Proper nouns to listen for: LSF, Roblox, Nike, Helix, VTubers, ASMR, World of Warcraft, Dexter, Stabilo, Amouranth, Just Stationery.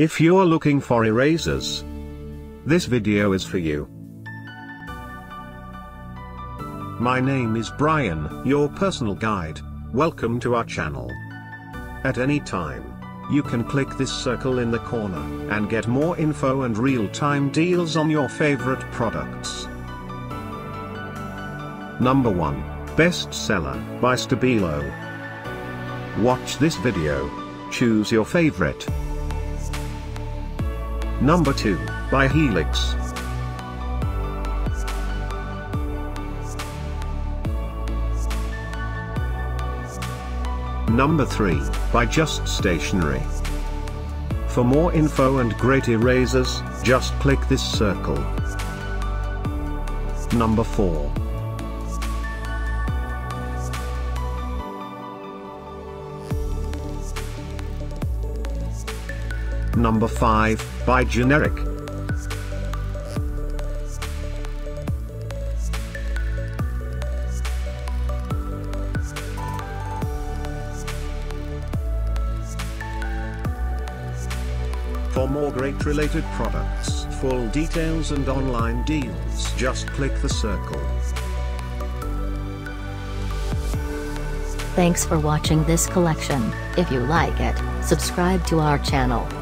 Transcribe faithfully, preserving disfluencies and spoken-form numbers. If you're looking for erasers, this video is for you. My name is Brian, your personal guide. Welcome to our channel. At any time, you can click this circle in the corner and get more info and real-time deals on your favorite products. Number one. Bestseller by Stabilo. Watch this video. Choose your favorite. Number two. By Helix. Number three. By Just Stationery. For more info and great erasers, just click this circle. Number four. Number five, by Generic. For more great related products, full details and online deals, just click the circle. Thanks for watching this collection. If you like it, subscribe to our channel.